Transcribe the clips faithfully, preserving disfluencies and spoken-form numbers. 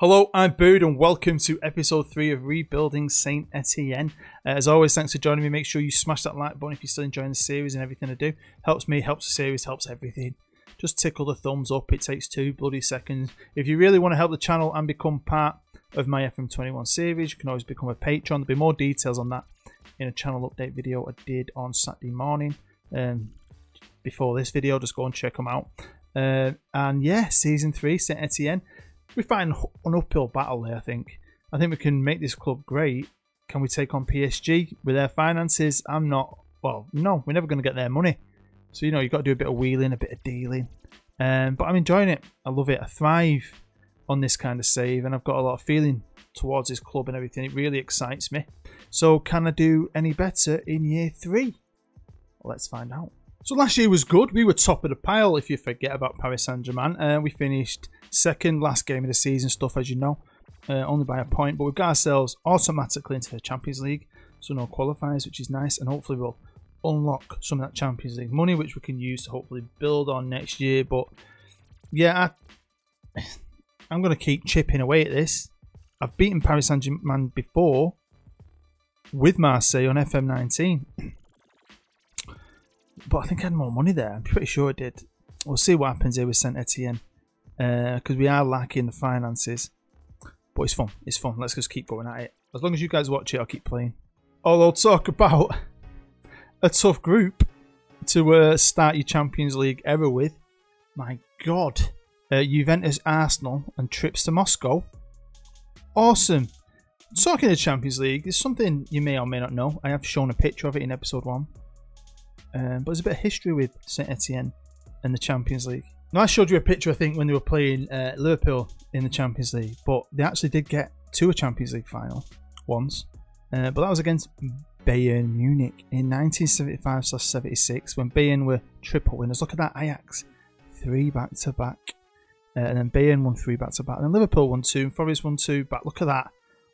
Hello, I'm Bood and welcome to episode three of Rebuilding Saint Etienne. Uh, as always, thanks for joining me. Make sure you smash that like button if you're still enjoying the series and everything I do. Helps me, helps the series, helps everything. Just tickle the thumbs up. It takes two bloody seconds. If you really want to help the channel and become part of my F M twenty-one series, you can always become a patron. There'll be more details on that in a channel update video I did on Saturday morning. Um, before this video, just go and check them out. Uh, and yeah, season three, Saint Etienne. We find an uphill battle there, I think. I think we can make this club great. Can we take on P S G with their finances? I'm not... Well, no, we're never going to get their money. So, you know, you've got to do a bit of wheeling, a bit of dealing. Um, but I'm enjoying it. I love it. I thrive on this kind of save, and I've got a lot of feeling towards this club and everything. It really excites me. So, can I do any better in year three? Well, let's find out. So, last year was good. We were top of the pile, if you forget about Paris Saint-Germain. Uh, we finished... second, last game of the season stuff, as you know, uh, only by a point, but we've got ourselves automatically into the Champions League, so no qualifiers, which is nice, and hopefully we'll unlock some of that Champions League money, which we can use to hopefully build on next year. But yeah, I, I'm going to keep chipping away at this. I've beaten Paris Saint-Germain before with Marseille on F M nineteen, but I think I had more money there. I'm pretty sure I did. We'll see what happens here with Saint Etienne. Because uh, we are lacking the finances. But it's fun. It's fun. Let's just keep going at it. As long as you guys watch it, I'll keep playing. Although, talk about a tough group to uh, start your Champions League era with. My God. Uh, Juventus, Arsenal and trips to Moscow. Awesome. Talking of Champions League, there's something you may or may not know. I have shown a picture of it in episode one. Um, but there's a bit of history with Saint Etienne and the Champions League. Now, I showed you a picture, I think, when they were playing uh, Liverpool in the Champions League, but they actually did get to a Champions League final once, uh, but that was against Bayern Munich in nineteen seventy-five seventy-six, when Bayern were triple winners. Look at that, Ajax, three back-to-back, uh, and then Bayern won three back-to-back, and then Liverpool won two, and Forest won two back. Look at that.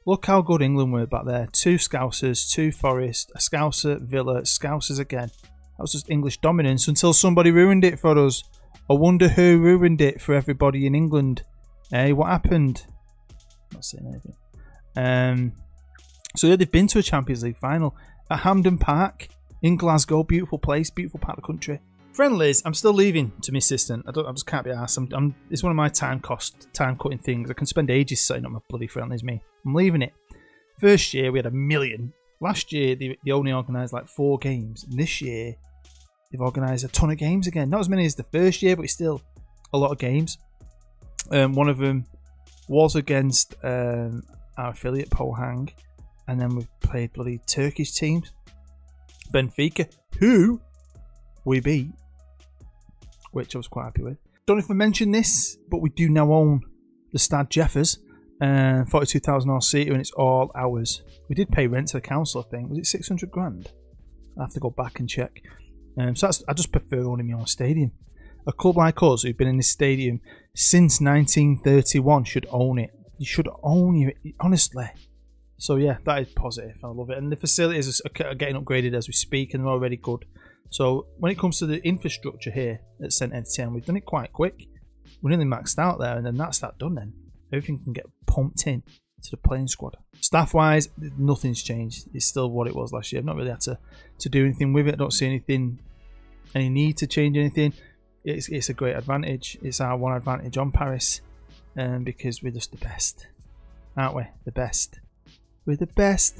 Look how good England were back there. Two Scousers, two Forest, a Scouser, Villa, Scousers again. That was just English dominance until somebody ruined it for us. I wonder who ruined it for everybody in England. Hey, what happened? I'm not saying anything. Um, so yeah, they've been to a Champions League final at Hampden Park in Glasgow. Beautiful place, beautiful part of the country. Friendlies, I'm still leaving to my assistant. I don't, I just can't be arsed. I'm, I'm, it's one of my time cost, time cutting things. I can spend ages setting up my bloody friendlies. Me, I'm leaving it. First year we had a million. Last year they, they only organised like four games, and this year they've organised a ton of games again. Not as many as the first year, but it's still a lot of games. Um, one of them was against um, our affiliate, Pohang. And then we've played bloody Turkish teams. Benfica, who we beat, which I was quite happy with. Don't know if I mentioned this, but we do now own the Stad Jeffers. Uh, forty-two thousand all seater, and it's all ours. We did pay rent to the council, I think. Was it six hundred grand? I have to go back and check. Um, so that's, I just prefer owning my own stadium. A club like us, who've been in this stadium since nineteen thirty-one, should own it. You should own it, honestly. So yeah, that is positive. I love it. And the facilities are getting upgraded as we speak, and they're already good. So when it comes to the infrastructure here at Saint Etienne, we've done it quite quick. We're nearly maxed out there, and then that's that done then. Everything can get pumped in to the playing squad. Staff-wise, nothing's changed. It's still what it was last year. I've not really had to, to do anything with it. I don't see anything, any need to change anything. It's, it's a great advantage. It's our one advantage on Paris, um, because we're just the best, aren't we? The best. We're the best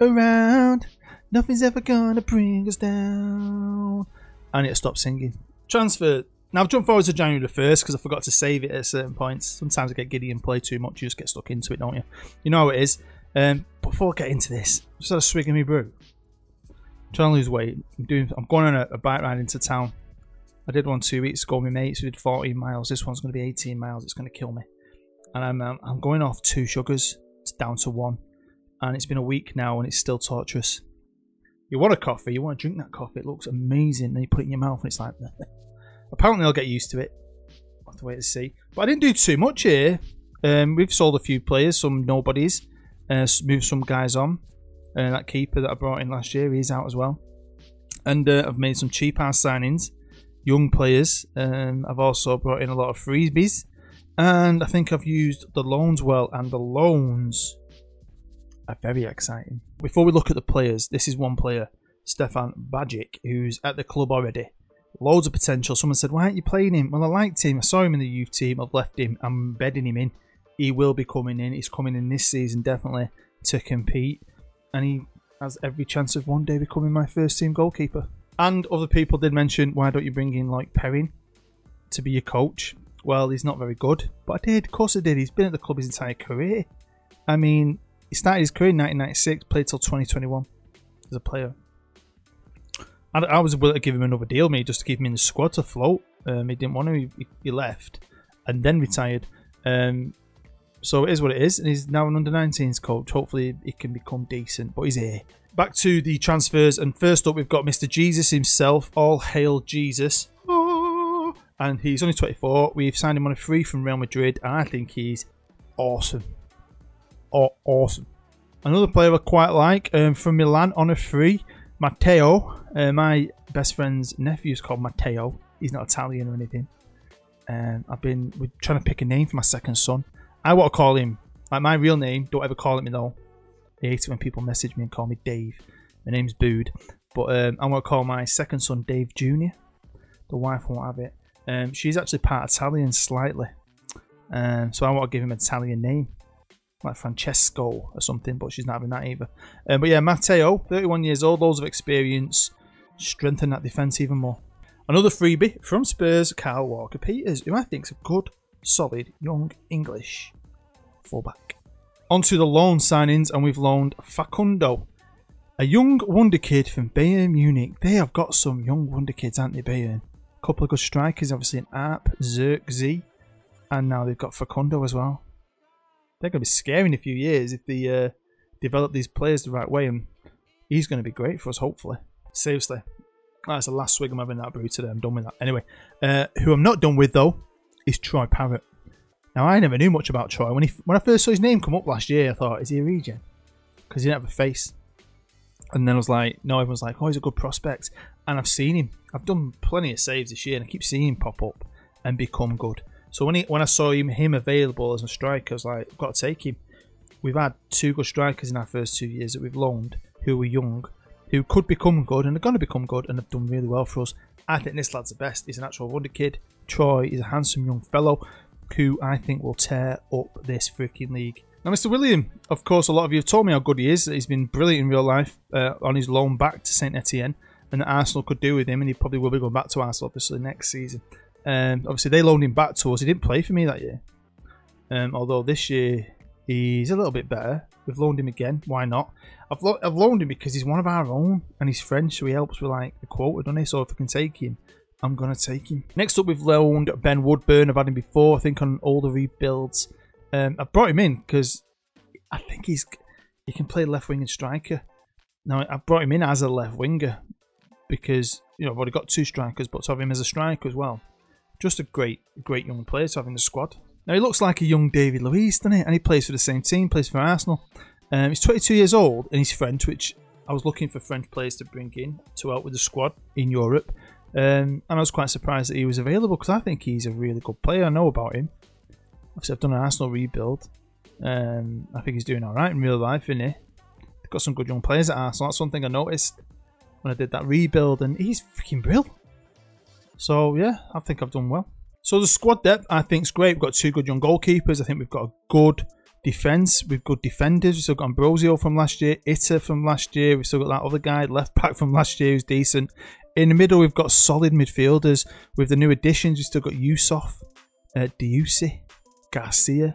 around. Nothing's ever gonna bring us down. I need to stop singing. Transfer. Now, I've jumped forward to January the first because I forgot to save it at certain points. Sometimes I get giddy and play too much. You just get stuck into it, don't you? You know how it is. Um, before I get into this, I just had a swig of my brew. I'm trying to lose weight. I'm, doing, I'm going on a, a bike ride into town. I did one two weeks ago with my mates. We did fourteen miles. This one's going to be eighteen miles. It's going to kill me. And I'm, um, I'm going off two sugars. It's down to one. And it's been a week now and it's still torturous. You want a coffee. You want to drink that coffee. It looks amazing. Then you put it in your mouth and it's like... Apparently I'll get used to it. I'll have to wait and see. But I didn't do too much here. Um, we've sold a few players, some nobodies. Uh, moved some guys on. Uh, that keeper that I brought in last year, he's out as well. And uh, I've made some cheap-ass signings. Young players. Um, I've also brought in a lot of freebies. And I think I've used the loans well, and the loans are very exciting. Before we look at the players, this is one player, Stefan Bajic, who's at the club already. Loads of potential. Someone said, why aren't you playing him? Well, I liked him. I saw him in the youth team. I've left him. I'm bedding him in. He will be coming in. He's coming in this season, definitely, to compete. And he has every chance of one day becoming my first team goalkeeper. And other people did mention, why don't you bring in, like, Perrin to be your coach? Well, he's not very good. But I did. Of course I did. He's been at the club his entire career. I mean, he started his career in nineteen ninety-six, played till twenty twenty-one as a player. I, I was willing to give him another deal, mate, just to keep him in the squad to float. Um, he didn't want to. He, he left and then retired. Um, so it is what it is. And he's now an under nineteens coach. Hopefully he can become decent, but he's here. Back to the transfers. And first up, we've got Mister Jesus himself. All hail Jesus. Oh, and he's only twenty-four. We've signed him on a free from Real Madrid. And I think he's awesome. Oh, awesome. Another player I quite like um, from Milan on a free. Matteo, uh, my best friend's nephew is called Matteo. He's not Italian or anything. Um, I've been we're trying to pick a name for my second son. I want to call him, like, my real name. Don't ever call it me though. I hate it when people message me and call me Dave. My name's Bood. But um, I want to call my second son Dave Junior The wife won't have it. Um, she's actually part Italian slightly. Um, so I want to give him an Italian name, like Francesco or something, but she's not having that either. Um, but yeah, Matteo, thirty-one years old, loads of experience. Strengthen that defence even more. Another freebie from Spurs, Kyle Walker Peters, who I think is a good, solid, young English fullback. On to the loan signings, and we've loaned Facundo, a young wonder kid from Bayern Munich. They have got some young wonder kids, aren't they, Bayern? A couple of good strikers, obviously, in Arp, Zirkzee, and now they've got Facundo as well. They're going to be scary in a few years if they uh, develop these players the right way, and he's going to be great for us, hopefully. Seriously. That's the last swig I'm having that brew today. I'm done with that. Anyway, uh, who I'm not done with, though, is Troy Parrott. Now, I never knew much about Troy. When he when I first saw his name come up last year, I thought, is he a regen? Because he didn't have a face. And then I was like, no, everyone's like, oh, he's a good prospect. And I've seen him. I've done plenty of saves this year, and I keep seeing him pop up and become good. So when he, when I saw him him available as a striker, I was like, I've got to take him. We've had two good strikers in our first two years that we've loaned, who were young, who could become good, and are going to become good, and have done really well for us. I think this lad's the best. He's an actual wonder kid. Troy is a handsome young fellow who I think will tear up this freaking league. Now, Mister William, of course, a lot of you have told me how good he is. He's been brilliant in real life uh, on his loan back to Saint Etienne, and that Arsenal could do with him, and he probably will be going back to Arsenal, obviously, next season. Um, obviously, they loaned him back to us. He didn't play for me that year. Um, although this year, he's a little bit better. We've loaned him again. Why not? I've, lo I've loaned him because he's one of our own, and he's French, so he helps with, like, the quota, doesn't he? So if I can take him, I'm going to take him. Next up, we've loaned Ben Woodburn. I've had him before, I think, on older rebuilds. Um, I brought him in because I think he's he can play left wing and striker. Now, I brought him in as a left winger because, you know, I've already got two strikers, but to have him as a striker as well. Just a great, great young player to have in the squad. Now, he looks like a young David Luiz, doesn't he? And he plays for the same team, plays for Arsenal. Um, he's twenty-two years old, and he's French, which I was looking for French players to bring in to help with the squad in Europe. Um, and I was quite surprised that he was available, because I think he's a really good player. I know about him. Obviously, I've done an Arsenal rebuild. Um, I think he's doing all right in real life, isn't he? They've got some good young players at Arsenal. That's one thing I noticed when I did that rebuild, and he's freaking brilliant. So, yeah, I think I've done well. So, the squad depth, I think, is great. We've got two good young goalkeepers. I think we've got a good defence. We've got good defenders. We've still got Ambrosio from last year, Itter from last year. We've still got that other guy, left back from last year, who's decent. In the middle, we've got solid midfielders. With the new additions, we've still got Youssef, uh, Diusi, Garcia,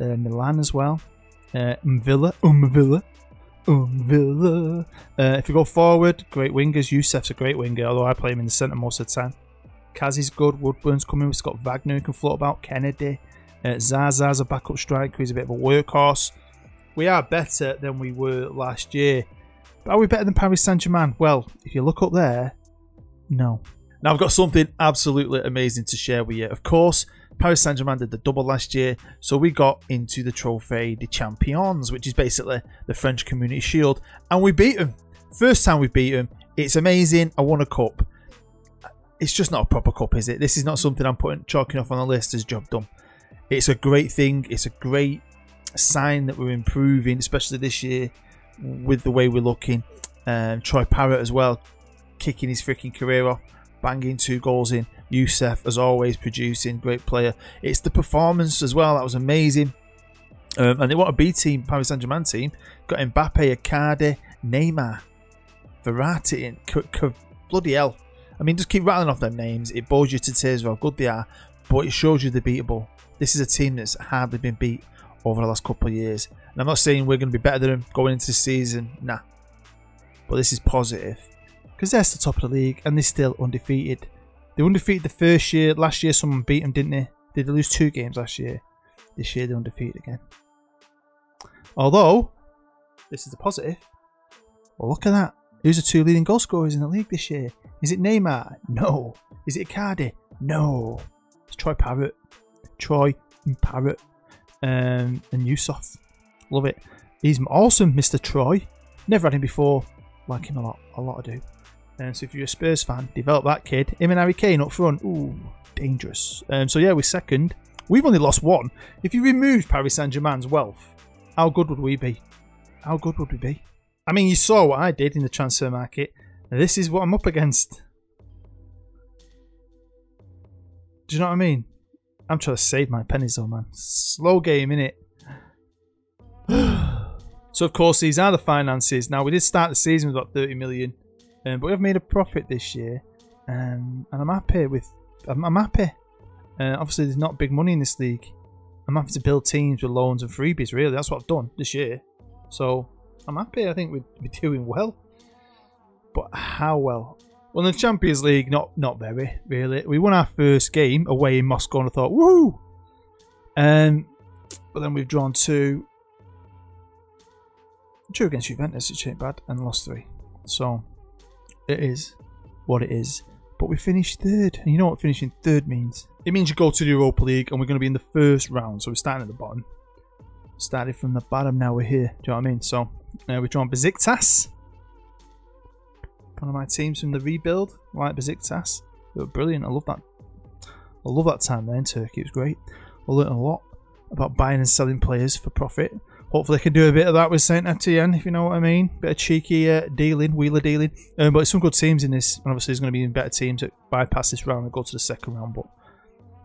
uh, Milan as well, uh, Mvilla, Umvilla. Umvilla. Uh, if you go forward, great wingers. Youssef's a great winger, although I play him in the centre most of the time. Kaz is good. Woodburn's coming. We've got Wagner who can float about. Kennedy. Uh, Zaza's a backup striker. He's a bit of a workhorse. We are better than we were last year. But are we better than Paris Saint-Germain? Well, if you look up there, no. Now, I've got something absolutely amazing to share with you. Of course, Paris Saint-Germain did the double last year, so we got into the Trophée des Champions, which is basically the French Community Shield, and we beat them. First time we beat them. It's amazing. I won a cup. It's just not a proper cup, is it? This is not something I'm putting chalking off on the list as job done. it's a great thing. It's a great sign that we're improving, especially this year with the way we're looking. Um, Troy Parrott as well, kicking his freaking career off, banging two goals in. Youssef, as always, producing, great player. It's the performance as well that was amazing. Um, and they want a B team, Paris Saint-Germain team. Got Mbappe, Icardi, Neymar, Verratti, and c c bloody hell. I mean, just keep rattling off them names. It bores you to tears how good they are, but it shows you they're beatable. This is a team that's hardly been beat over the last couple of years. And I'm not saying we're going to be better than them going into the season. Nah. But this is positive, because they're still top of the league and they're still undefeated. They were undefeated the first year. Last year someone beat them, didn't they? Did they lose two games last year? This year they're undefeated again. Although, this is a positive. Well, look at that. Who's the two leading goal scorers in the league this year? Is it Neymar? No. Is it Icardi? No. It's Troy Parrott. Troy Parrott. Um, and Youssef. Love it. He's awesome, Mister Troy. Never had him before. Like him a lot. A lot I do. Um, so if you're a Spurs fan, develop that kid. Him and Harry Kane up front. Ooh, dangerous. Um, so yeah, we're second. We've only lost one. If you removed Paris Saint-Germain's wealth, how good would we be? How good would we be? I mean, you saw what I did in the transfer market. This is what I'm up against. Do you know what I mean? I'm trying to save my pennies though, man. Slow game, innit? So, of course, these are the finances. Now, we did start the season with about thirty million. Um, but we have made a profit this year, um, and I'm happy with. I'm, I'm happy. Uh, obviously, there's not big money in this league. I'm happy to build teams with loans and freebies. Really, that's what I've done this year. So I'm happy. I think we're, we're doing well, but how well? Well, in the Champions League, not not very really. We won our first game away in Moscow, and I thought, woo! Um, but then we've drawn two, two against Juventus, which ain't bad, and lost three. So. It is what it is, but we finished third, and you know what finishing third means. It means you go to the Europa League, and we're going to be in the first round. So we're starting at the bottom. Started from the bottom, now we're here. Do you know what I mean? So uh, we've drawn Beşiktaş, one of my teams from the rebuild, like Beşiktaş. They were brilliant. I love that. I love that time there in Turkey. It was great. I learned a lot about buying and selling players for profit. Hopefully I can do a bit of that with Saint Etienne, if you know what I mean. Bit of cheeky uh, dealing, wheeler dealing. Um, but some good teams in this. And obviously there's going to be even better teams that bypass this round and go to the second round. But,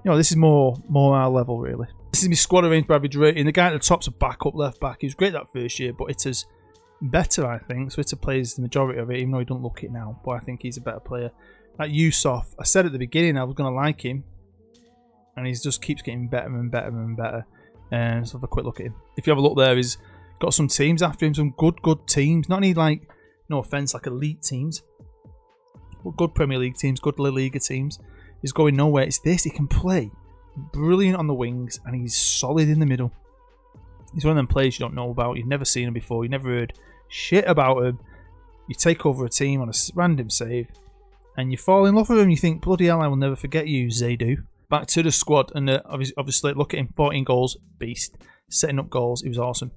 you know, this is more more our level, really. This is my squad arranged by average rating. The guy at the top's a backup left back. He was great that first year, but Itter's better, I think. So Itter plays the majority of it, even though he don't look it now. But I think he's a better player. That Youssef, I said at the beginning I was going to like him. And he just keeps getting better and better and better. Um, let's have a quick look at him. If you have a look there, he's got some teams after him, some good, good teams. Not any, like, no offence, like elite teams. But good Premier League teams, good La Liga teams. He's going nowhere. It's this. He can play brilliant on the wings, and he's solid in the middle. He's one of them players you don't know about. You've never seen him before. You've never heard shit about him. You take over a team on a random save, and you fall in love with him. You think, bloody hell, I will never forget you, Zaidu. Back to the squad, and uh, obviously, look at him, fourteen goals, beast. Setting up goals, he was awesome.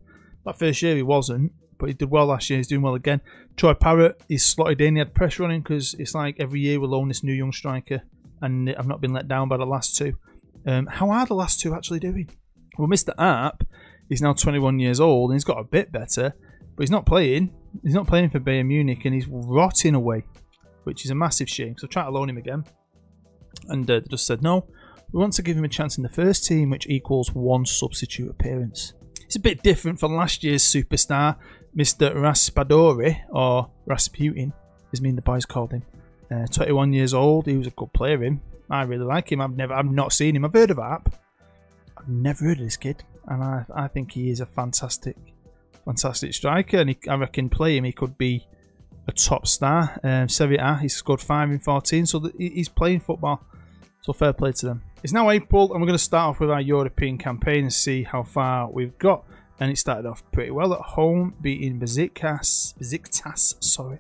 That first year he wasn't, but he did well last year, he's doing well again. Troy Parrott, he's slotted in, he had pressure on him, because it's like every year we'll own this new young striker, and I've not been let down by the last two. Um, how are the last two actually doing? Well, Mister Arp, he's now twenty-one years old, and he's got a bit better, but he's not playing. He's not playing for Bayern Munich, and he's rotting away, which is a massive shame, so try to loan him again. And uh, they just said, no, we want to give him a chance in the first team, which equals one substitute appearance. It's a bit different from last year's superstar, Mister Raspadori, or Rasputin, as me and the boys called him. Uh, twenty-one years old, he was a good player, him. I really like him. I've never, I've not seen him. I've heard of Arp. I've never heard of this kid, and I, I think he is a fantastic, fantastic striker, and he, I reckon play him, he could be a top star. Um, Serie A, he's scored five in fourteen, so the, he's playing football. So fair play to them. It's now April, and we're going to start off with our European campaign and see how far we've got. And it started off pretty well at home, beating Beşiktaş, Beşiktaş, sorry,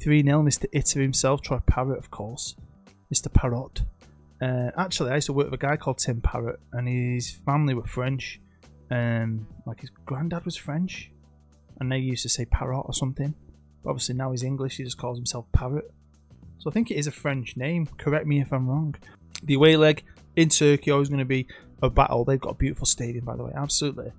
three nil. Mister Itter himself, Troy Parrott, of course, Mister Parrott. Uh, actually, I used to work with a guy called Tim Parrott, and his family were French. Um, like his granddad was French, and they used to say Parrot or something. But obviously now he's English, he just calls himself Parrot. So I think it is a French name, correct me if I'm wrong. The away leg in Turkey, always going to be a battle. They've got a beautiful stadium, by the way. Absolutely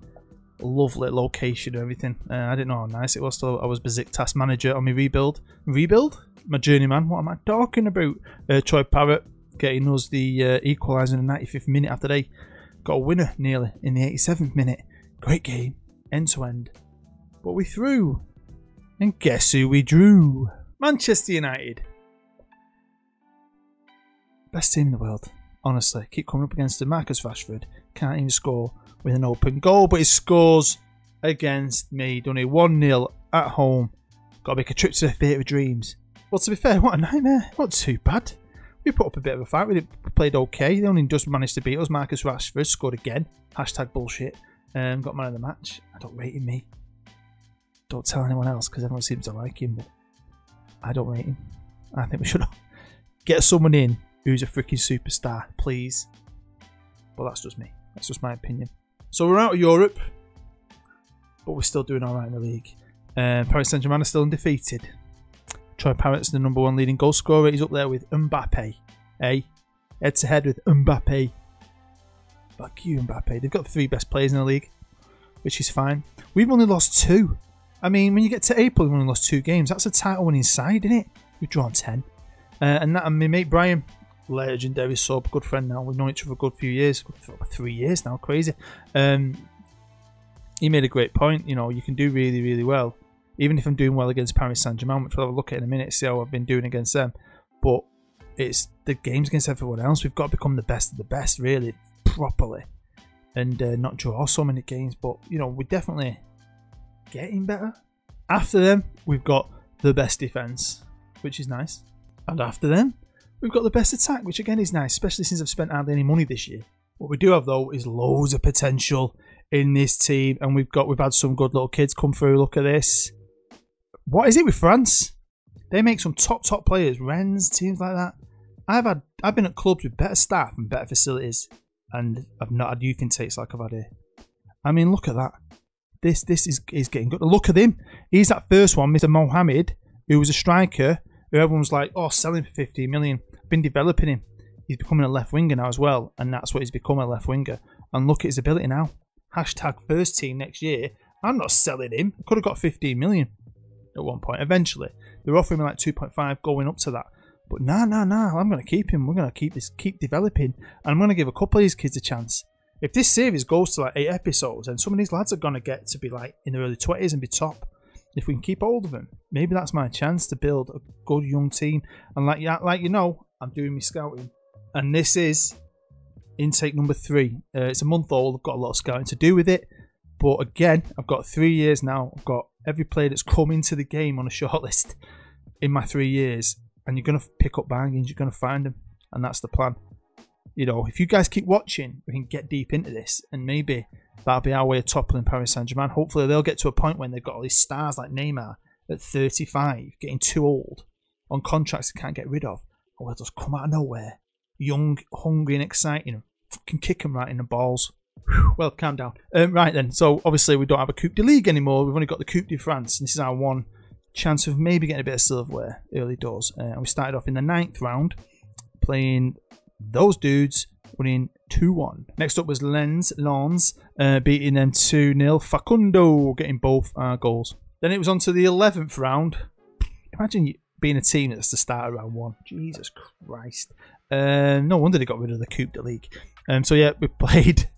lovely location and everything. Uh, I didn't know how nice it was till I was Beşiktaş manager on my rebuild. Rebuild? My journeyman. What am I talking about? Uh, Troy Parrott getting us the uh, equaliser in the ninety-fifth minute after they got a winner nearly in the eighty-seventh minute. Great game. End to end. But we threw. And guess who we drew? Manchester United. Best team in the world. Honestly, keep coming up against the Marcus Rashford. Can't even score with an open goal, but he scores against me. Done it one nil at home. Got to make a trip to the Theatre of Dreams. Well, to be fair, what a nightmare. Not too bad. We put up a bit of a fight. We played okay. They only just managed to beat us. Marcus Rashford scored again. Hashtag bullshit. Um, got man of the match. I don't rate him, me. Don't tell anyone else because everyone seems to like him, but I don't rate him. I think we should get someone in who's a freaking superstar, please. But that's just me. That's just my opinion. So we're out of Europe, but we're still doing all right in the league. Um, Paris Saint-Germain are still undefeated. Troy Parrott's the number one leading goal scorer. He's up there with Mbappe. Eh? Head to head with Mbappe. Fuck you, Mbappe. They've got three best players in the league, which is fine. We've only lost two. I mean, when you get to April, we've only lost two games. That's a title win inside, isn't it? We've drawn ten. Uh, and that and my mate Brian, legendary sub, good friend now. We've known each other a good few years, for three years now, crazy. Um, he made a great point. You know, you can do really, really well. Even if I'm doing well against Paris Saint-Germain, which we'll have a look at in a minute, see how I've been doing against them. But it's the games against everyone else. We've got to become the best of the best, really, properly. And uh, not draw so many games. But, you know, we're definitely getting better. After them, we've got the best defence, which is nice. And after them, we've got the best attack, which again is nice, especially since I've spent hardly any money this year. What we do have, though, is loads of potential in this team. And we've got we've had some good little kids come through. Look at this. What is it with France? They make some top, top players. Rennes, teams like that. I've had, I've been at clubs with better staff and better facilities, and I've not had youth intakes like I've had here. I mean, look at that. This this is, is getting good. Look at him. He's that first one, Mister Mohamed, who was a striker, who everyone was like, oh, selling for fifteen million. Been developing him. He's becoming a left winger now as well, and that's what he's become, a left winger. And look at his ability now. Hashtag first team next year. I'm not selling him. I could have got fifteen million. At one point, eventually they're offering me like two point five, going up to that, but nah, nah, nah. I'm gonna keep him. We're gonna keep this, keep developing, and I'm gonna give a couple of these kids a chance. If this series goes to like eight episodes, and some of these lads are gonna get to be like in their early twenties and be top, if we can keep hold of them, maybe that's my chance to build a good young team. And like like you know, I'm doing my scouting, and this is intake number three. Uh, it's a month old. I've got a lot of scouting to do with it, but again, I've got three years now. I've got every player that's come into the game on a shortlist in my three years, and you're going to pick up bargains, you're going to find them, and that's the plan. You know, if you guys keep watching, we can get deep into this, and maybe that'll be our way of toppling Paris Saint-Germain. Hopefully they'll get to a point when they've got all these stars like Neymar at thirty-five, getting too old, on contracts they can't get rid of, or they'll just come out of nowhere, young, hungry and exciting, and fucking kick them right in the balls. Well, calm down. Um, right then, so obviously we don't have a Coupe de Ligue anymore. We've only got the Coupe de France. This is our one chance of maybe getting a bit of silverware early doors. Uh, and we started off in the ninth round, playing those dudes, winning two one. Next up was Lens, Lens uh, beating them two nil. Facundo getting both our goals. Then it was on to the eleventh round. Imagine being a team that's the start of round one. Jesus Christ. Uh, no wonder they got rid of the Coupe de Ligue. Um, so yeah, we played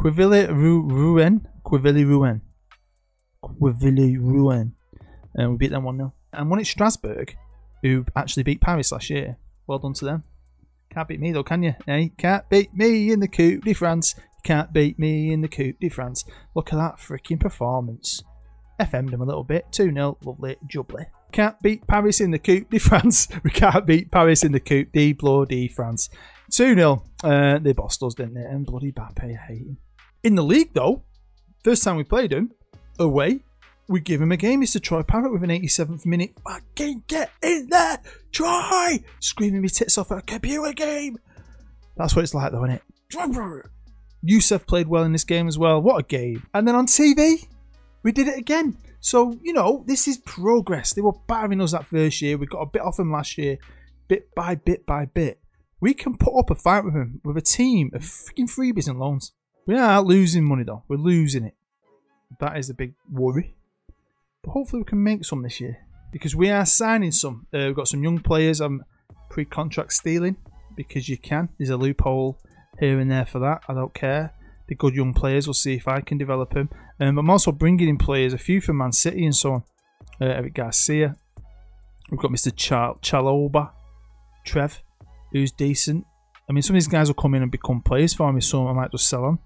Quiville-Rouen, Quiville-Rouen, Quiville-Rouen, and we beat them one nil. And won it Strasbourg, who actually beat Paris last year. Well done to them. Can't beat me though, can you? Eh? Can't beat me in the Coupe de France. You can't beat me in the Coupe de France. Look at that freaking performance. F M'd them a little bit. two nil, lovely, jubbly. Can't beat Paris in the Coupe de France. We can't beat Paris in the Coupe de bloody France. two nil. Uh, they bossed us, didn't they? And bloody Mbappe, I hate him. In the league, though, first time we played him, away, we give him a game. It's to Troy Parrott with an eighty-seventh minute. Fucking get in there, Troy! Screaming me tits off at a computer game. That's what it's like, though, isn't it? Youssef played well in this game as well. What a game. And then on T V, we did it again. So, you know, this is progress. They were battering us that first year. We got a bit off them last year, bit by bit by bit. We can put up a fight with him, with a team of freaking freebies and loans. We are losing money though. We're losing it. That is the big worry. But hopefully we can make some this year. Because we are signing some. Uh, we've got some young players. I'm pre-contract stealing. Because you can. There's a loophole here and there for that. I don't care. The good young players. We'll see if I can develop them. Um, I'm also bringing in players. A few from Man City and so on. Uh, Eric Garcia. We've got Mister Chal Chaloba. Trev. Who's decent. I mean, some of these guys will come in and become players for me. So I might just sell them.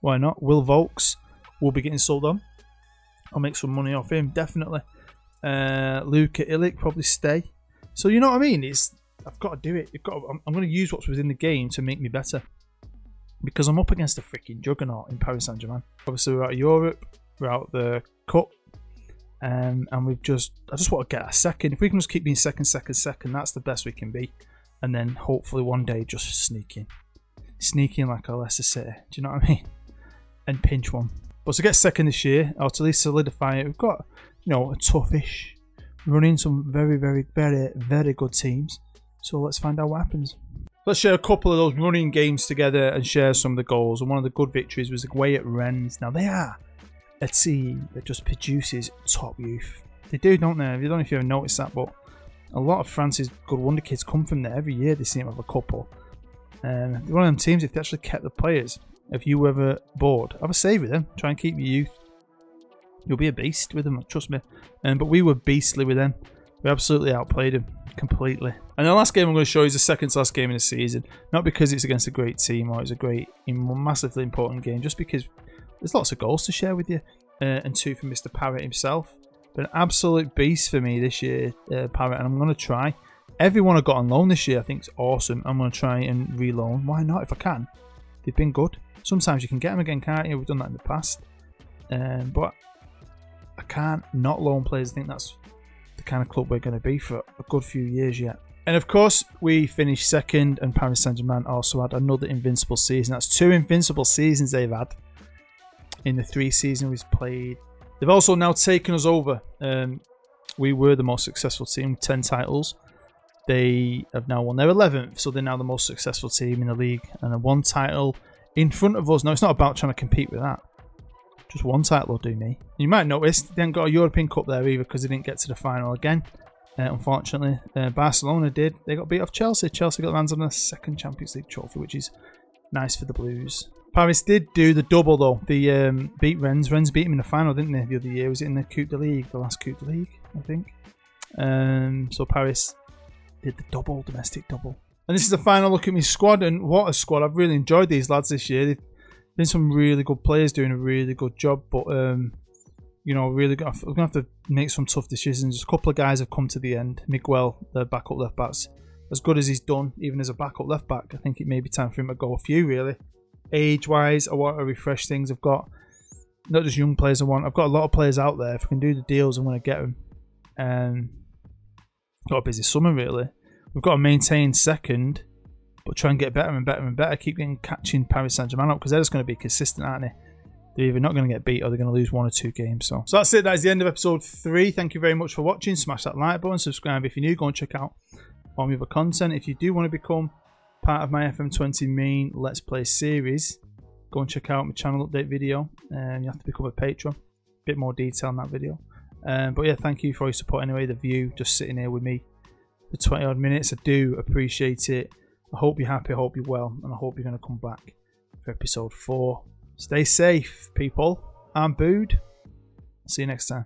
Why not? Will Volks will be getting sold on. I'll make some money off him, definitely. Uh, Luka Ilic probably stay. So you know what I mean? It's I've got to do it. You've got to, I'm, I'm going to use what's within the game to make me better, because I'm up against a freaking juggernaut in Paris Saint-Germain. Obviously, we're out of Europe, we're out of the cup, um, and we've just I just want to get a second. If we can just keep being second, second, second, that's the best we can be, and then hopefully one day just sneak in, sneak in like a Leicester City. Do you know what I mean? And pinch one. But to get second this year, or to at least solidify it, we've got, you know, a toughish running some very, very, very, very good teams. So let's find out what happens. Let's share a couple of those running games together and share some of the goals. And one of the good victories was away at Rennes. Now they are a team that just produces top youth. They do, don't they? I don't know if you ever noticed that, but a lot of France's good wonder kids come from there every year. They seem to have a couple. And um, one of them teams, if they actually kept the players. If you ever bored, have a save with them. Try and keep your youth. You'll be a beast with them, trust me. Um, but we were beastly with them. We absolutely outplayed them completely. And the last game I'm going to show you is the second to last game in the season. Not because it's against a great team or it's a great, massively important game. Just because there's lots of goals to share with you. Uh, and two for Mister Parrott himself. But an absolute beast for me this year, uh, Parrott. And I'm going to try. Everyone I got on loan this year I think is awesome. I'm going to try and reloan. Why not if I can? They've been good. Sometimes you can get them again, can't you? We've done that in the past. Um, but I can't not loan players. I think that's the kind of club we're going to be for a good few years yet. And of course, we finished second, and Paris Saint-Germain also had another invincible season. That's two invincible seasons they've had in the three seasons we've played. They've also now taken us over. Um, we were the most successful team with ten titles. They have now won their eleventh, so they're now the most successful team in the league. And a one title in front of us. Now, it's not about trying to compete with that. Just one title will do me. You might notice they haven't got a European Cup there either because they didn't get to the final again, uh, unfortunately. Uh, Barcelona did. They got beat off Chelsea. Chelsea got their hands on their second Champions League trophy, which is nice for the Blues. Paris did do the double, though. They um, beat Rennes. Rennes beat them in the final, didn't they, the other year? Was it in the Coupe de Ligue? The last Coupe de Ligue, I think. Um, so Paris did the double, domestic double. And this is the final look at my squad, and what a squad. I've really enjoyed these lads this year. They've been some really good players doing a really good job, but, um, you know, really got, we're going to have to make some tough decisions. Just a couple of guys have come to the end. Miguel, the backup left back's as good as he's done, even as a backup left back. I think it may be time for him to go a few, really. Age-wise, I want to refresh things. I've got not just young players I want. I've got a lot of players out there. If I can do the deals, I'm going to get them. Um, got a busy summer, really. We've got to maintain second, but try and get better and better and better. Keep getting catching Paris Saint-Germain up because they're just going to be consistent, aren't they? They're either not going to get beat or they're going to lose one or two games. So, so that's it. That is the end of episode three. Thank you very much for watching. Smash that like button. Subscribe if you're new. Go and check out all my other content. If you do want to become part of my F M twenty main Let's Play series, go and check out my channel update video. Um, you have to become a patron. A bit more detail in that video. Um, but yeah, thank you for your support anyway. The view just sitting here with me. The twenty odd minutes. I do appreciate it. I hope you're happy. I hope you're well. And I hope you're going to come back for episode four. Stay safe, people. I'm Bood. See you next time.